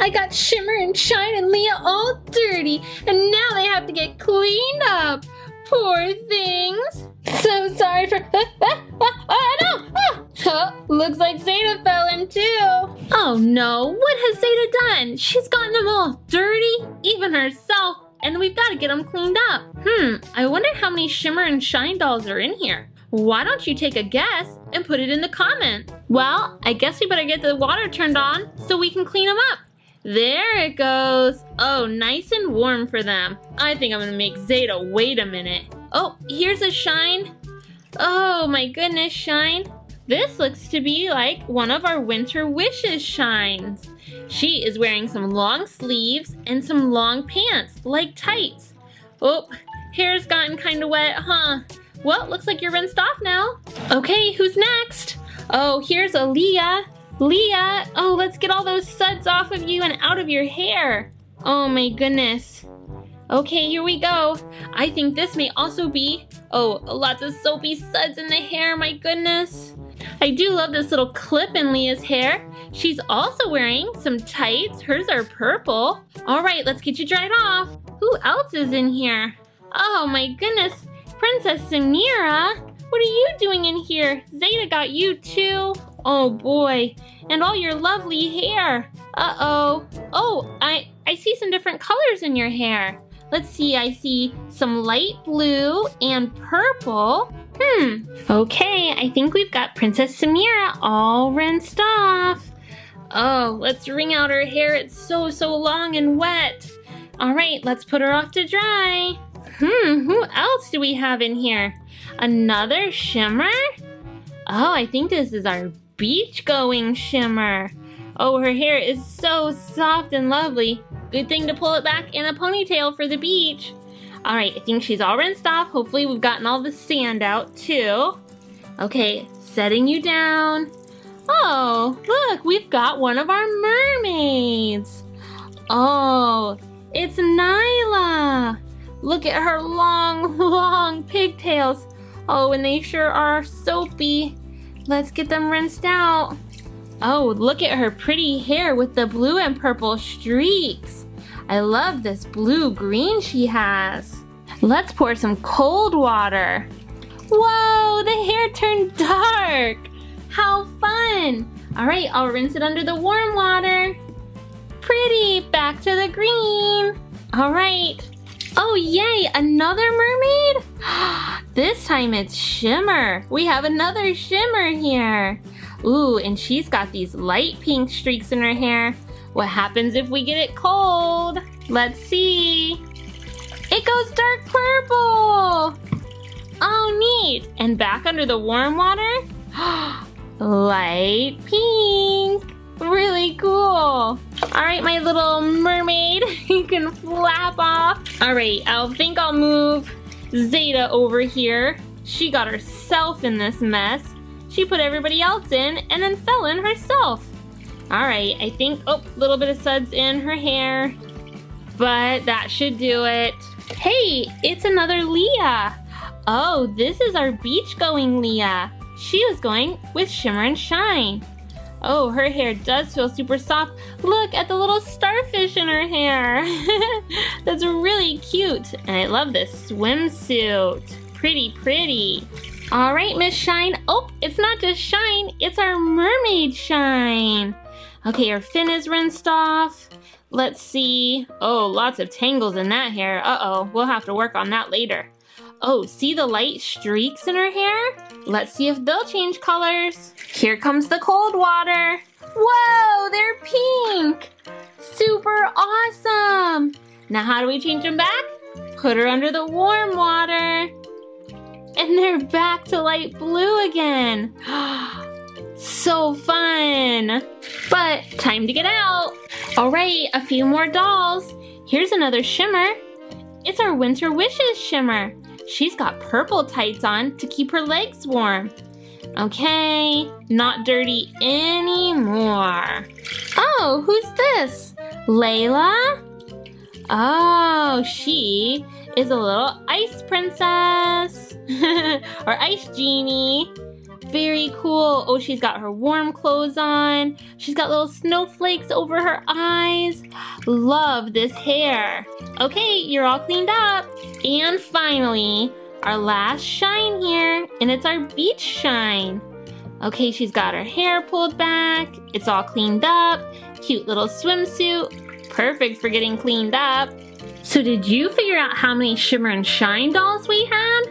I got Shimmer and Shine and Leah all dirty, and now they have to get cleaned up. Poor things. So sorry for... Oh, no! Oh, looks like Zeta fell in too. Oh no, what has Zeta done? She's gotten them all dirty, even herself, and we've got to get them cleaned up. I wonder how many Shimmer and Shine dolls are in here. Why don't you take a guess and put it in the comments? Well, I guess we better get the water turned on so we can clean them up. There it goes. Oh, nice and warm for them. I think I'm gonna make Zeta wait a minute. Oh, here's a Shine. Oh my goodness, Shine. This looks to be like one of our Winter Wishes Shines. She is wearing some long sleeves and some long pants, like tights. Oh, hair's gotten kind of wet, huh? Well, looks like you're rinsed off now. Okay, who's next? Oh, here's a Leah. Leah, oh, let's get all those suds off of you and out of your hair. Oh my goodness. Okay, here we go. I think this may also be, oh, lots of soapy suds in the hair, my goodness. I do love this little clip in Leah's hair. She's also wearing some tights. Hers are purple. All right, let's get you dried off. Who else is in here? Oh my goodness, Princess Samira. What are you doing in here? Zeta got you too. Oh boy, and all your lovely hair. Uh-oh. Oh, I see some different colors in your hair. Let's see, I see some light blue and purple. Okay, I think we've got Princess Samira all rinsed off. Oh, let's wring out her hair. It's so long and wet. All right, let's put her off to dry. Who else do we have in here? Another Shimmer? Oh, I think this is our beach-going Shimmer. Oh, her hair is so soft and lovely. Good thing to pull it back in a ponytail for the beach. All right, I think she's all rinsed off. Hopefully we've gotten all the sand out too. Okay, setting you down. Oh, look, we've got one of our mermaids. Oh, it's Nyla. Look at her long, long pigtails. Oh, and they sure are soapy. Let's get them rinsed out. Oh, look at her pretty hair with the blue and purple streaks. I love this blue-green she has. Let's pour some cold water. Whoa, the hair turned dark. How fun. All right, I'll rinse it under the warm water. Pretty, back to the green. All right. Oh, yay, another mermaid? This time it's Shimmer. We have another Shimmer here. Ooh, and she's got these light pink streaks in her hair. What happens if we get it cold? Let's see. It goes dark purple. Oh, neat. And back under the warm water? Light pink. Really cool. All right, my little mermaid, you can flap off. All right, I think I'll move Zeta over here. She got herself in this mess. She put everybody else in and then fell in herself. All right, I think, oh, a little bit of suds in her hair, but that should do it. Hey, it's another Leah. Oh, this is our beach-going Leah. She was going with Shimmer and Shine. Oh, her hair does feel super soft. Look at the little starfish in her hair. That's really cute. And I love this swimsuit. Pretty, pretty. All right, Miss Shine. Oh, it's not just Shine. It's our mermaid Shine. Okay, her fin is rinsed off. Let's see. Oh, lots of tangles in that hair. Uh-oh, we'll have to work on that later. Oh, see the light streaks in her hair? Let's see if they'll change colors. Here comes the cold water. Whoa, they're pink. Super awesome. Now how do we change them back? Put her under the warm water. And they're back to light blue again. So fun. But time to get out. All right, a few more dolls. Here's another Shimmer. It's our Winter Wishes Shimmer. She's got purple tights on to keep her legs warm. Okay, not dirty anymore. Oh, who's this? Layla? Oh, she is a little ice princess. Or ice genie. Very cool. Oh, she's got her warm clothes on. She's got little snowflakes over her eyes. Love this hair. Okay, you're all cleaned up. And finally, our last shine here, and it's our beach shine. Okay, she's got her hair pulled back. It's all cleaned up. Cute little swimsuit. Perfect for getting cleaned up. So did you figure out how many Shimmer and Shine dolls we had?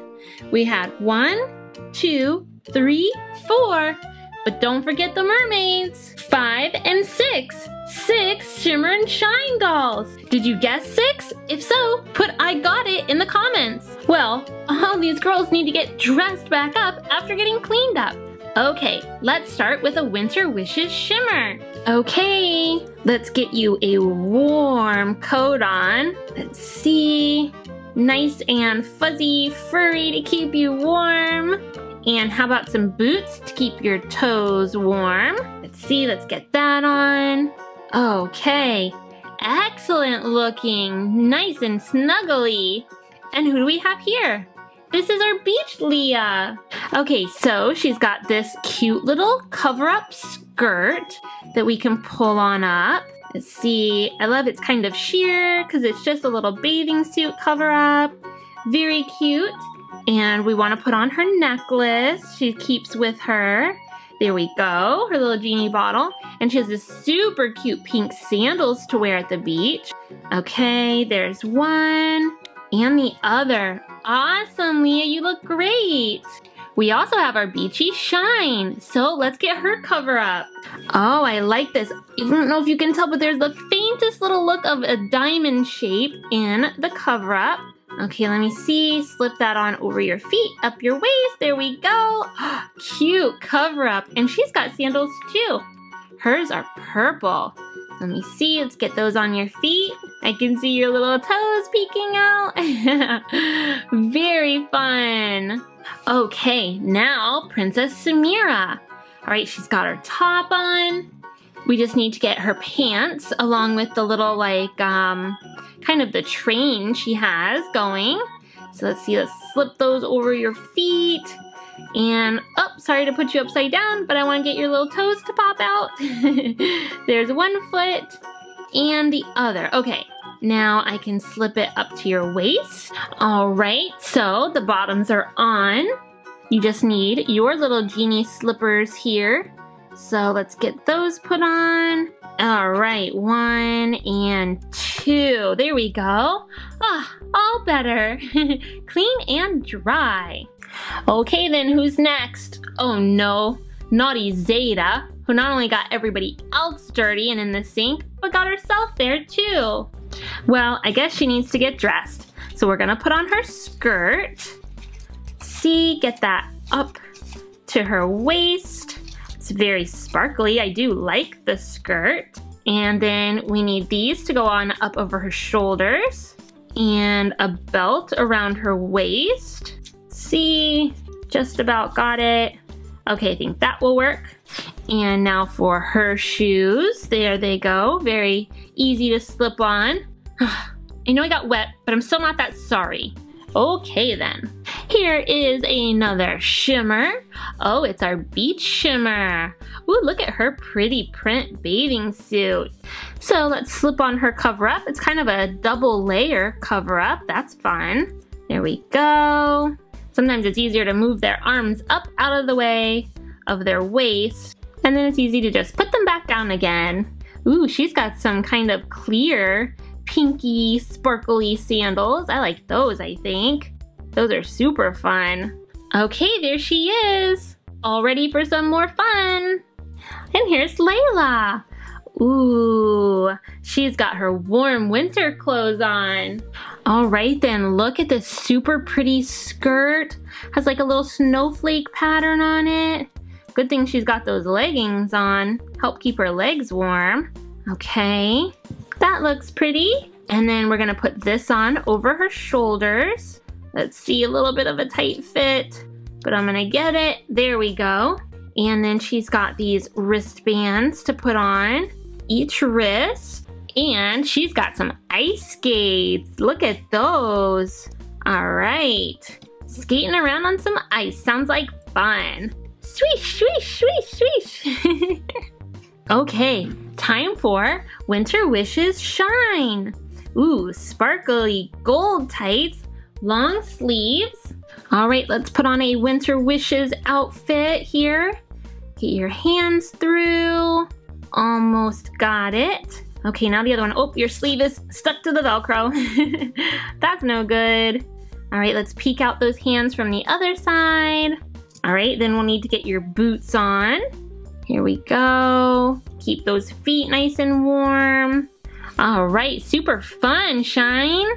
We had 1, 2, 3, 4, but don't forget the mermaids. 5 and 6. 6 Shimmer and Shine dolls. Did you guess 6? If so, put I got it in the comments. Well, all these girls need to get dressed back up after getting cleaned up. Okay, let's start with a Winter Wishes shimmer. Okay, let's get you a warm coat on. Let's see. Nice and fuzzy, furry to keep you warm. And how about some boots to keep your toes warm? Let's see, let's get that on. Okay, excellent looking, nice and snuggly. And who do we have here? This is our beach Leah. Okay, so she's got this cute little cover-up skirt that we can pull on up. Let's see, I love it's kind of sheer because it's just a little bathing suit cover-up. Very cute. And we want to put on her necklace she keeps with her. There we go, her little genie bottle. And she has this super cute pink sandals to wear at the beach. Okay, there's one and the other. Awesome, Leah, you look great. We also have our beachy shine, so let's get her cover up. Oh, I like this. I don't know if you can tell, but there's the faintest little look of a diamond shape in the cover up. Okay, let me see. Slip that on over your feet, up your waist. There we go. Cute cover up. And she's got sandals too. Hers are purple. Let me see. Let's get those on your feet. I can see your little toes peeking out. Very fun. Okay, now Princess Samira. All right, she's got her top on. We just need to get her pants along with the little like kind of the train she has going. So let's see, let's slip those over your feet. And, oh, sorry to put you upside down, but I want to get your little toes to pop out. There's one foot and the other. Okay, now I can slip it up to your waist. All right, so the bottoms are on. You just need your little genie slippers here. So let's get those put on. All right, 1 and 2. There we go. Ah, all better. Clean and dry. Okay, then who's next? Oh no, naughty Zeta, who not only got everybody else dirty and in the sink, but got herself there too. Well, I guess she needs to get dressed. So we're gonna put on her skirt. See, get that up to her waist. It's very sparkly. I do like the skirt. And then we need these to go on up over her shoulders and a belt around her waist. See, just about got it. Okay, I think that will work. And now for her shoes. There they go. Very easy to slip on. I know I got wet, but I'm still not that sorry. Okay then. Here is another shimmer. Oh, it's our beach shimmer. Ooh, look at her pretty print bathing suit. So let's slip on her cover up. It's kind of a double layer cover up. That's fun. There we go. Sometimes it's easier to move their arms up out of the way of their waist. And then it's easy to just put them back down again. Ooh, she's got some kind of clear, pinky, sparkly sandals. I like those, I think. Those are super fun. Okay, there she is. All ready for some more fun. And here's Layla. Ooh, she's got her warm winter clothes on. All right then, look at this super pretty skirt. Has like a little snowflake pattern on it. Good thing she's got those leggings on. Help keep her legs warm. Okay, that looks pretty. And then we're gonna put this on over her shoulders. Let's see, a little bit of a tight fit, but I'm gonna get it. There we go. And then she's got these wristbands to put on each wrist. And she's got some ice skates. Look at those. All right. Skating around on some ice. Sounds like fun. Swish, swish, swish, swish. Okay, time for Winter Wishes Shine. Ooh, sparkly gold tights, long sleeves. All right, let's put on a Winter Wishes outfit here. Get your hands through. Almost got it. Okay, now the other one. Oh, your sleeve is stuck to the Velcro. That's no good. All right, let's peek out those hands from the other side. All right, then we'll need to get your boots on. Here we go. Keep those feet nice and warm. All right, super fun, Shine.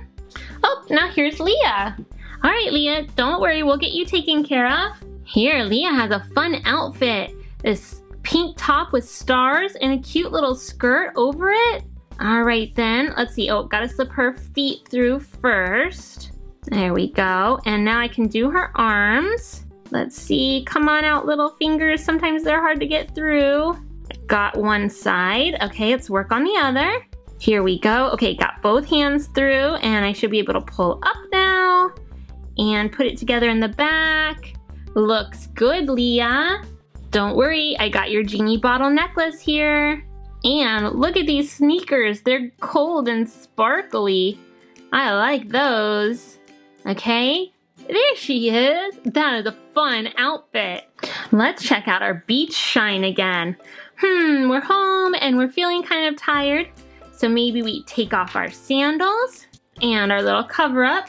Oh, now here's Leah. All right, Leah, don't worry. We'll get you taken care of. Here, Leah has a fun outfit. This pink top with stars and a cute little skirt over it. All right, then. Let's see. Oh, gotta slip her feet through first. There we go. And now I can do her arms. Let's see. Come on out, little fingers. Sometimes they're hard to get through. Got one side. Okay, let's work on the other. Here we go. Okay, got both hands through, and I should be able to pull up now and put it together in the back. Looks good, Leah. Don't worry, I got your genie bottle necklace here. And look at these sneakers. They're cold and sparkly. I like those. Okay, there she is. That is a fun outfit. Let's check out our beach shine again. We're home and we're feeling kind of tired. So maybe we take off our sandals and our little cover-up.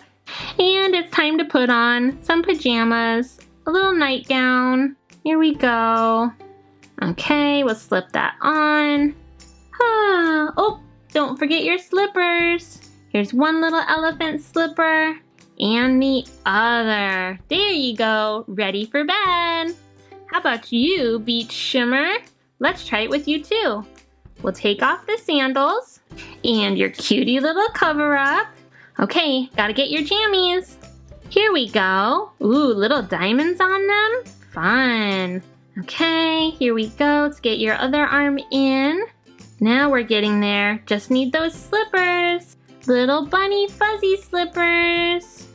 And it's time to put on some pajamas, a little nightgown. Here we go. Okay, we'll slip that on. Ah, oh, don't forget your slippers. Here's one little elephant slipper and the other. There you go, ready for bed. How about you, Beach Shimmer? Let's try it with you too. We'll take off the sandals and your cutie little cover-up. Okay, gotta get your jammies. Here we go. Ooh, little diamonds on them. Fun. Okay, here we go. Let's get your other arm in. Now we're getting there. Just need those slippers. Little bunny fuzzy slippers.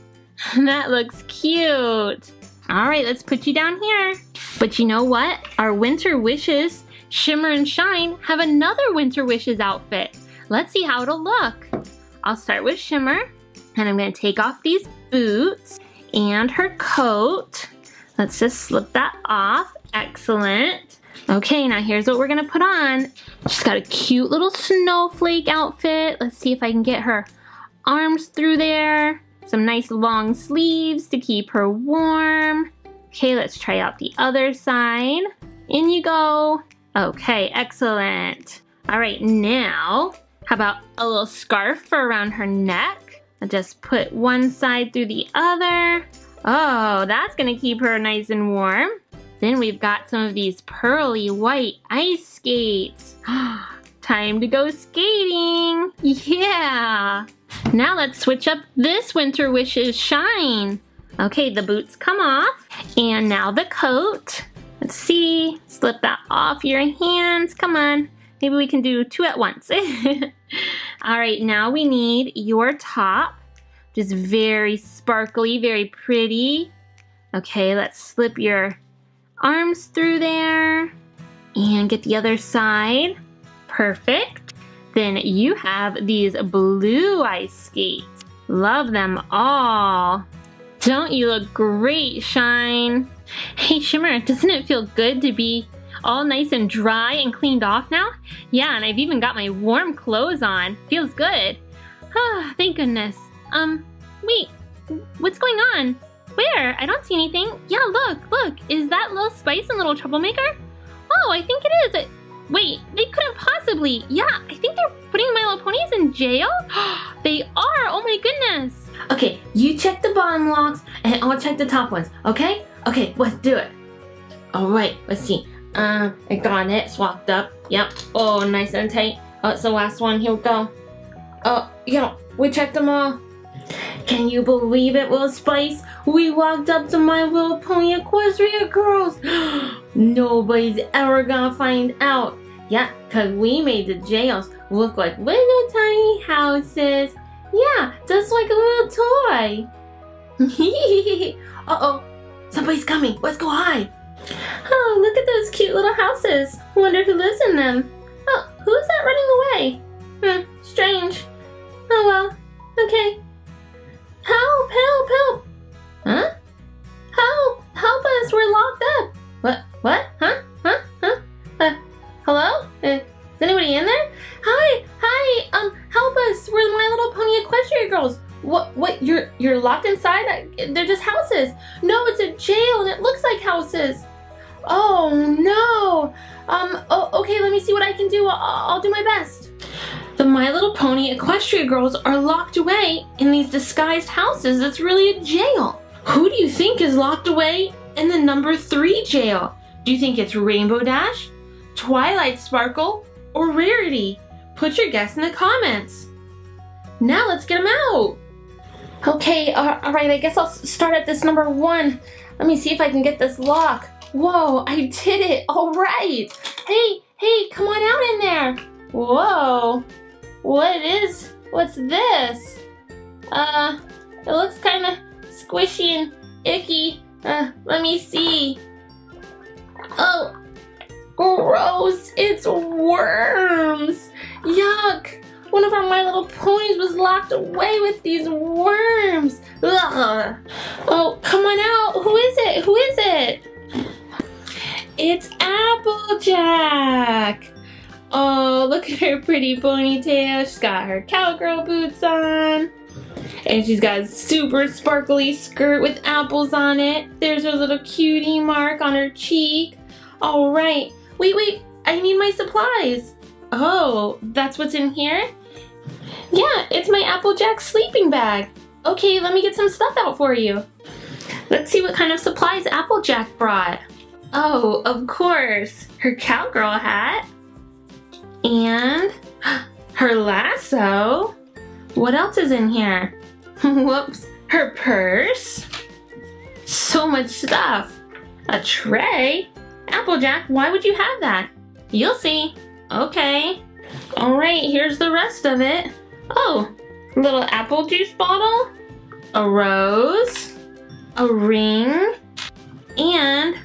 That looks cute. All right, let's put you down here. But you know what? Our Winter Wishes Shimmer and Shine have another Winter Wishes outfit. Let's see how it'll look. I'll start with Shimmer, and I'm gonna take off these boots and her coat. Let's just slip that off. Excellent. Okay, now here's what we're gonna put on. She's got a cute little snowflake outfit. Let's see if I can get her arms through there. Some nice long sleeves to keep her warm. Okay, let's try out the other side. In you go. Okay, excellent. All right, now, how about a little scarf for around her neck? I'll just put one side through the other. Oh, that's gonna keep her nice and warm. Then we've got some of these pearly white ice skates. Time to go skating. Yeah. Now let's switch up this Winter Wishes Shine. Okay, the boots come off. And now the coat. Let's see, slip that off your hands. Come on, maybe we can do two at once. All right, now we need your top. Just very sparkly, very pretty. Okay, let's slip your arms through there and get the other side. Perfect. Then you have these blue ice skates. Love them all. Don't you look great, Shine? Hey, Shimmer, doesn't it feel good to be all nice and dry and cleaned off now? Yeah, and I've even got my warm clothes on. Feels good. Ah, thank goodness. Wait, what's going on? Where? I don't see anything. Yeah, look. Is that Lil Spice and Lil Troublemaker? Oh, I think it is. Wait, they couldn't possibly. Yeah, I think they're putting My Little Ponies in jail? They are, oh my goodness. Okay, you check the bottom locks and I'll check the top ones, okay? Okay, let's do it. All right, let's see. I got it, swapped up. Yep, oh, nice and tight. Oh, it's the last one, here we go. Oh, yeah, we checked them all. Can you believe it, Lil Spice? We walked up to My Little Pony Equestria Girls. Nobody's ever gonna find out. Yeah, cause we made the jails look like little tiny houses. Yeah, just like a little toy. Uh-oh, somebody's coming. Let's go hide. Oh, look at those cute little houses. Wonder who lives in them. Oh, who's that running away? Hmm, strange. Oh well, okay. Help, help, help! Huh? Help! Help us, we're locked up! What? What? Huh? Huh? Huh? Hello? Is anybody in there? Hi! Hi! Help us! We're My Little Pony Equestria Girls! What? You're locked inside? They're just houses! No, it's a jail and it looks like houses! Oh, no! Oh, okay, let me see what I can do. I'll do my best. The My Little Pony Equestria Girls are locked away in these disguised houses. It's really a jail. Who do you think is locked away in the number 3 jail? Do you think it's Rainbow Dash, Twilight Sparkle, or Rarity? Put your guess in the comments. Now let's get them out. Okay, alright, I guess I'll start at this number 1. Let me see if I can get this lock. Whoa, I did it, alright. Hey, hey, come on out in there. Whoa, what's this? It looks kinda squishy and icky. Let me see. Oh, gross, it's worms. Yuck, one of our My Little Ponies was locked away with these worms. Ugh. Oh, come on out, who is it, who is it? It's Applejack. Oh, look at her pretty ponytail. She's got her cowgirl boots on. And she's got a super sparkly skirt with apples on it. There's her little cutie mark on her cheek. All right. Wait, wait. I need my supplies. Oh, that's what's in here? Yeah, it's my Applejack sleeping bag. Okay, let me get some stuff out for you. Let's see what kind of supplies Applejack brought. Oh, of course. Her cowgirl hat. And her lasso. What else is in here? Whoops. Her purse. So much stuff. A tray? Applejack, why would you have that? You'll see. Okay. All right, here's the rest of it. Oh, little apple juice bottle, a rose, a ring, and,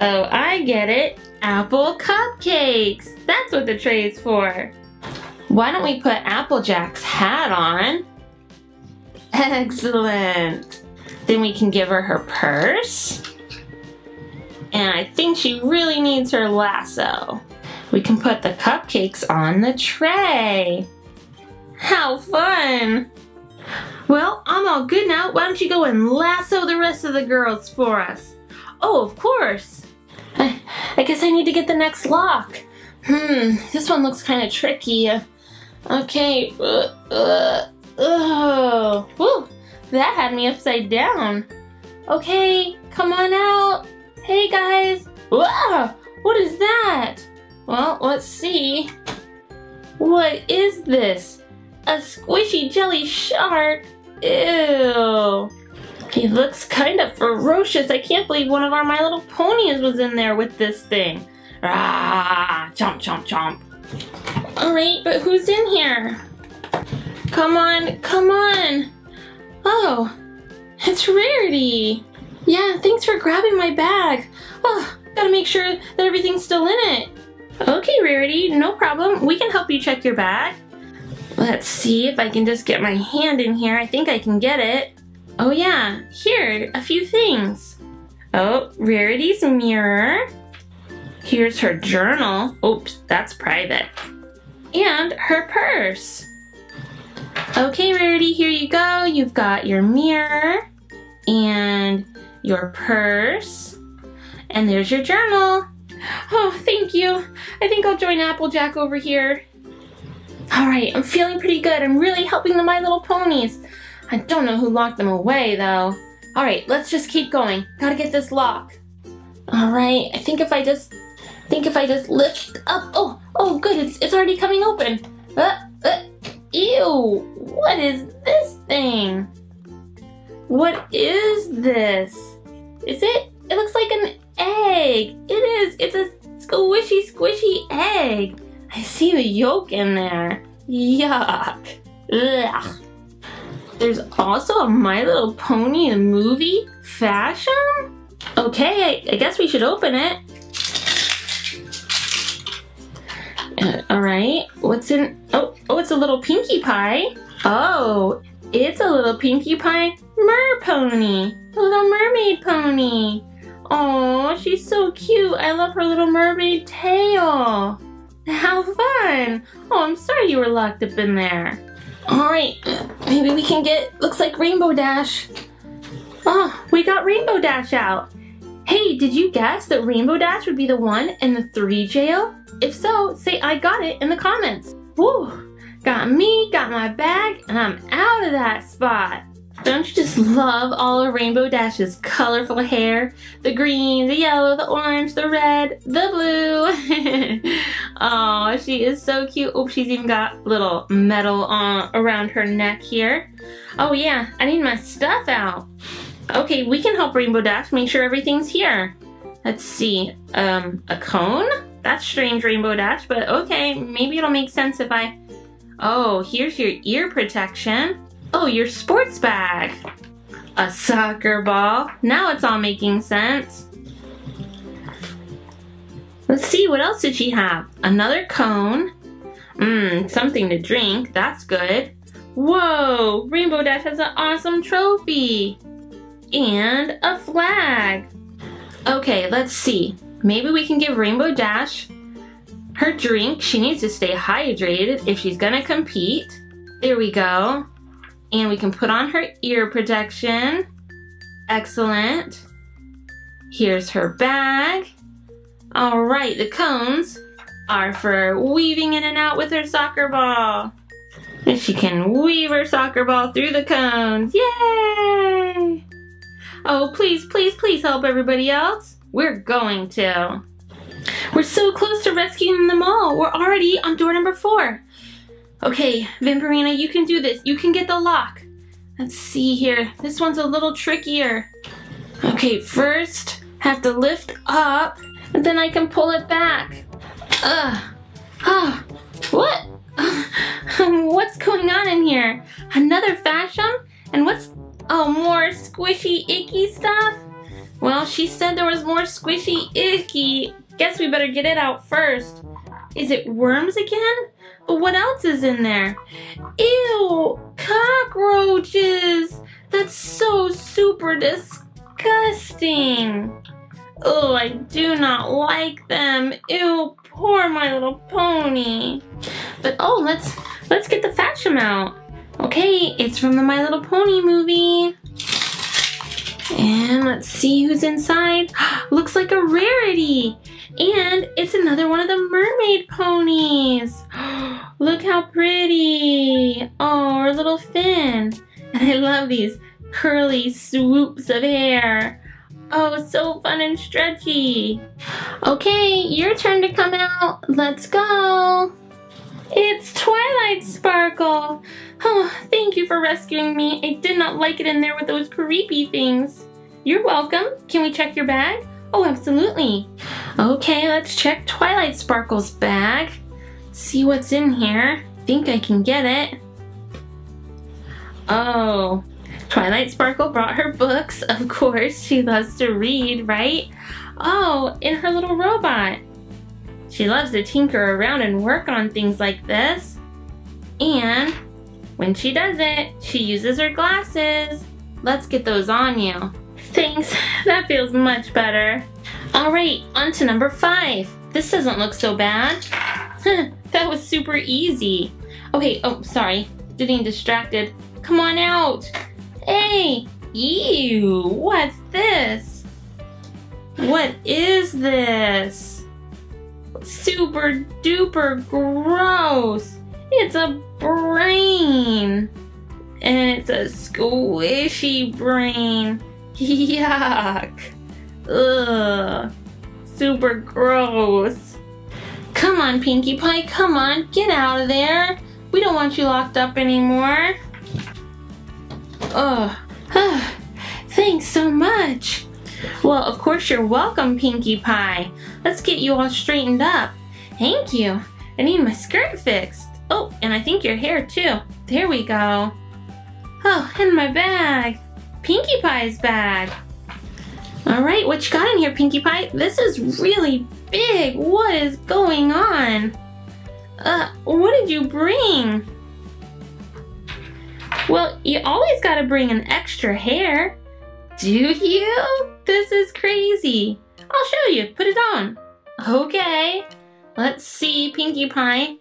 oh, I get it. Apple cupcakes. That's what the tray is for. Why don't we put Applejack's hat on? Excellent. Then we can give her her purse. And I think she really needs her lasso. We can put the cupcakes on the tray. How fun. Well, I'm all good now. Why don't you go and lasso the rest of the girls for us? Oh, of course. I guess I need to get the next lock. This one looks kind of tricky. Okay. Oh, whew, that had me upside down. Okay, come on out. Hey guys. Whoa, what is that? Well, let's see. What is this? A squishy jelly shark? Ew. He looks kind of ferocious. I can't believe one of our My Little Ponies was in there with this thing. Ah, chomp, chomp, chomp. All right, but who's in here? Come on, come on. Oh, it's Rarity. Yeah, thanks for grabbing my bag. Oh, gotta make sure that everything's still in it. Okay, Rarity, no problem. We can help you check your bag. Let's see if I can just get my hand in here. I think I can get it. Oh yeah, here, a few things. Oh, Rarity's mirror. Here's her journal. Oops, that's private. And her purse. Okay, Rarity, here you go. You've got your mirror and your purse. And there's your journal. Oh, thank you. I think I'll join Applejack over here. All right, I'm feeling pretty good. I'm really helping the My Little Ponies. I don't know who locked them away, though. All right, let's just keep going. Gotta get this lock. All right, I think if I just lift up. Oh, oh, good. It's already coming open. Ew! What is this thing? What is this? Is it? It looks like an egg. It is. It's a squishy egg. I see the yolk in there. Yuck. Ugh. There's also a My Little Pony movie, Fashion? Okay, I guess we should open it. All right, what's in? Oh, it's a little Pinkie Pie. Oh, it's a little Pinkie Pie mer pony, a little mermaid pony. Oh, she's so cute. I love her little mermaid tail. How fun. Oh, I'm sorry you were locked up in there. All right, maybe we can get, looks like Rainbow Dash. Oh, we got Rainbow Dash out. Hey, did you guess that Rainbow Dash would be the one in the 3 jail? If so, say I got it in the comments. Woo, got me, got my bag, and I'm out of that spot. Don't you just love all of Rainbow Dash's colorful hair? The green, the yellow, the orange, the red, the blue. Oh, she is so cute. Oh, she's even got little metal around her neck here. Oh yeah, I need my stuff out. Okay, we can help Rainbow Dash make sure everything's here. Let's see, a cone? That's strange, Rainbow Dash, but okay, maybe it'll make sense if I... Oh, here's your ear protection. Oh, your sports bag. A soccer ball. Now it's all making sense. Let's see, what else did she have? Another cone. Something to drink. That's good. Whoa, Rainbow Dash has an awesome trophy. And a flag. Okay, let's see. Maybe we can give Rainbow Dash her drink. She needs to stay hydrated if she's gonna compete. There we go. And we can put on her ear protection. Excellent. Here's her bag. All right, the cones are for weaving in and out with her soccer ball. And she can weave her soccer ball through the cones. Yay! Oh, please, please, please help everybody else. We're going to. We're so close to rescuing them all. We're already on door number 4. Okay, Vampirina, you can do this. You can get the lock. Let's see here. This one's a little trickier. Okay, first, have to lift up, and then I can pull it back. What? What's going on in here? Another fashion? And what's... Oh, more squishy, icky stuff? Well, she said there was more squishy, icky. Guess we better get it out first. Is it worms again? What else is in there? Ew, cockroaches! That's so super disgusting. Oh, I do not like them. Ew, poor My Little Pony. But oh, let's get the fashion out. Okay, it's from the My Little Pony movie. And let's see who's inside. Looks like a Rarity. And it's another one of the mermaid ponies. Look how pretty. Oh, her little fin. And I love these curly swoops of hair. Oh, so fun and stretchy. Okay, your turn to come out. Let's go. It's Twilight Sparkle. Oh, thank you for rescuing me. I did not like it in there with those creepy things. You're welcome. Can we check your bag? Oh, absolutely. Okay, let's check Twilight Sparkle's bag. See what's in here. I think I can get it. Oh, Twilight Sparkle brought her books. Of course, she loves to read, right? Oh, and her little robot. She loves to tinker around and work on things like this. And when she does it, she uses her glasses. Let's get those on you. Thanks, that feels much better. All right, on to number 5. This doesn't look so bad. That was super easy. Okay, oh, sorry, getting distracted. Come on out. Hey, ew, what's this? What is this? Super duper gross. It's a brain. And it's a squishy brain. Yuck. Ugh. Super gross. Come on, Pinkie Pie. Come on. Get out of there. We don't want you locked up anymore. Ugh. Thanks so much. Well, of course you're welcome, Pinkie Pie. Let's get you all straightened up. Thank you. I need my skirt fixed. Oh, and I think your hair too. There we go. Oh, and my bag. Pinkie Pie's bag. All right, what you got in here, Pinkie Pie? This is really big. What is going on? What did you bring? Well, you always gotta bring an extra hair. Do you? This is crazy. I'll show you. Put it on. Okay. Let's see, Pinkie Pie.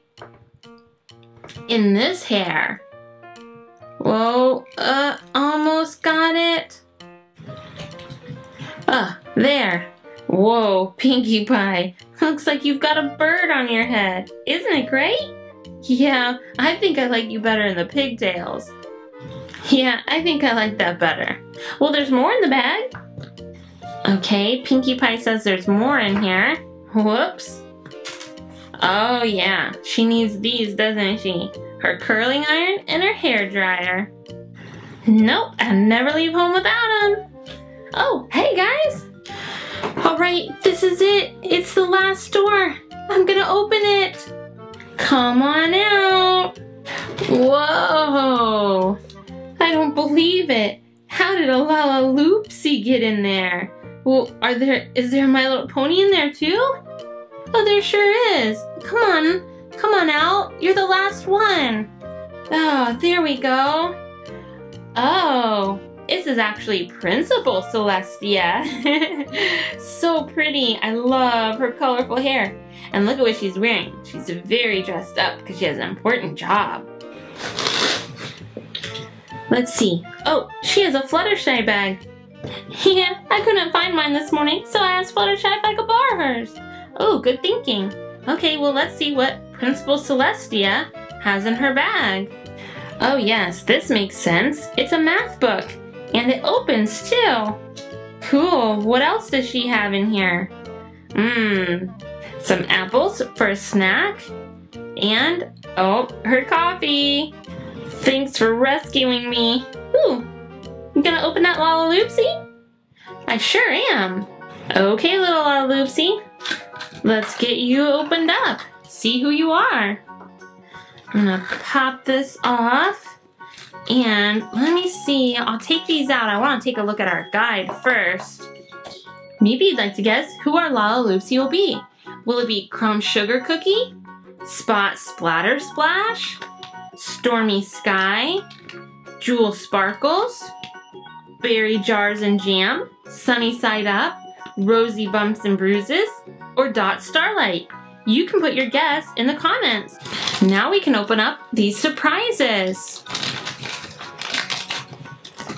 In this hair. Whoa, almost got it. There. Whoa, Pinkie Pie. Looks like you've got a bird on your head. Isn't it great? Yeah, I think I like you better in the pigtails. Yeah, I think I like that better. Well, there's more in the bag. Okay, Pinkie Pie says there's more in here. Whoops. Oh yeah, she needs these, doesn't she? Her curling iron and her hair dryer. Nope, I never leave home without them. Oh, hey guys. All right, this is it. It's the last store. I'm gonna open it. Come on out. Whoa. I don't believe it. How did a Lalaloopsie get in there? Well, is there My Little Pony in there too? Oh, there sure is. Come on. Come on out. You're the last one. Oh, there we go. Oh, this is actually Principal Celestia. So pretty. I love her colorful hair. And look at what she's wearing. She's very dressed up because she has an important job. Let's see. Oh, she has a Fluttershy bag. Yeah, I couldn't find mine this morning, so I asked Fluttershy if I could borrow hers. Oh, good thinking. Okay, well, let's see what Principal Celestia has in her bag. Oh yes, this makes sense. It's a math book, and it opens too. Cool, what else does she have in here? Some apples for a snack, and oh, her coffee. Thanks for rescuing me. Ooh, you gonna open that Lalaloopsie? I sure am. Okay, little Lalaloopsie. Let's get you opened up. See who you are. I'm gonna pop this off. And let me see, I'll take these out. I wanna take a look at our guide first. Maybe you'd like to guess who our Lalaloopsie will be. Will it be Crumb Sugar Cookie? Spot Splatter Splash? Stormy Skye, Jewel Sparkles, Berry Jars and Jam, Sunny Side Up, Rosy Bumps and Bruises, or Dot Starlight? You can put your guess in the comments. Now we can open up these surprises.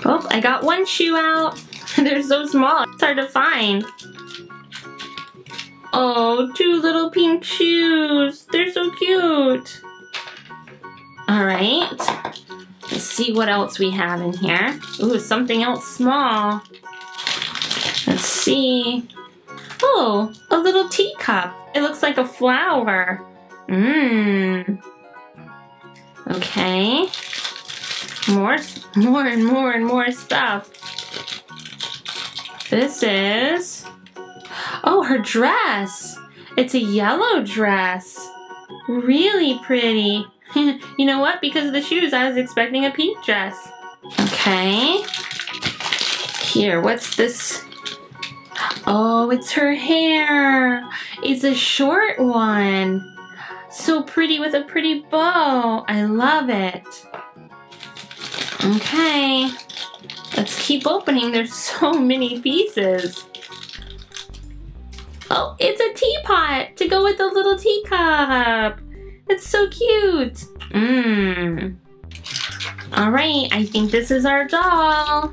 Oh, I got one shoe out. They're so small, it's hard to find. Oh, two little pink shoes. They're so cute. All right, let's see what else we have in here. Ooh, something else small. Let's see. Oh, a little teacup. It looks like a flower. Okay. More and more stuff. This is, oh, her dress. It's a yellow dress. Really pretty. You know what? Because of the shoes, I was expecting a pink dress. Okay. Here, what's this? Oh, it's her hair. It's a short one. So pretty with a pretty bow. I love it. Okay. Let's keep opening. There's so many pieces. Oh, it's a teapot to go with the little teacup. It's so cute. All right, I think this is our doll.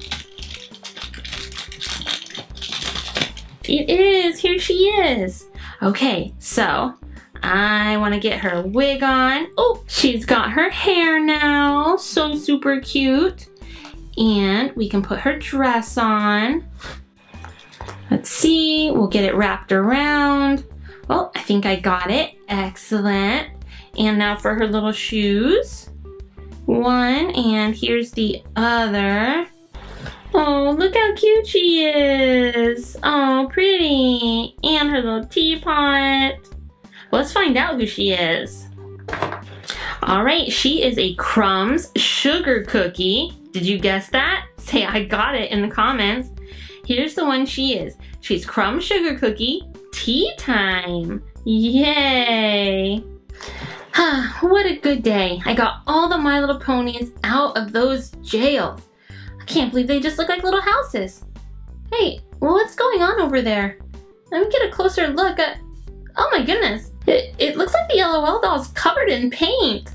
It is, here she is. Okay, so I wanna get her wig on. Oh, she's got her hair now, so super cute. And we can put her dress on. Let's see, we'll get it wrapped around. Oh, I think I got it, excellent. And now for her little shoes. One, and here's the other. Oh, look how cute she is. Oh, pretty. And her little teapot. Let's find out who she is. All right, she is a Crumbs Sugar Cookie. Did you guess that? Say, I got it in the comments. Here's the one she is. She's Crumb Sugar Cookie. Tea time. Yay. What a good day. I got all the My Little Ponies out of those jails. I can't believe they just look like little houses. Hey, what's going on over there? Let me get a closer look at... Oh my goodness. It looks like the LOL Dolls covered in paint.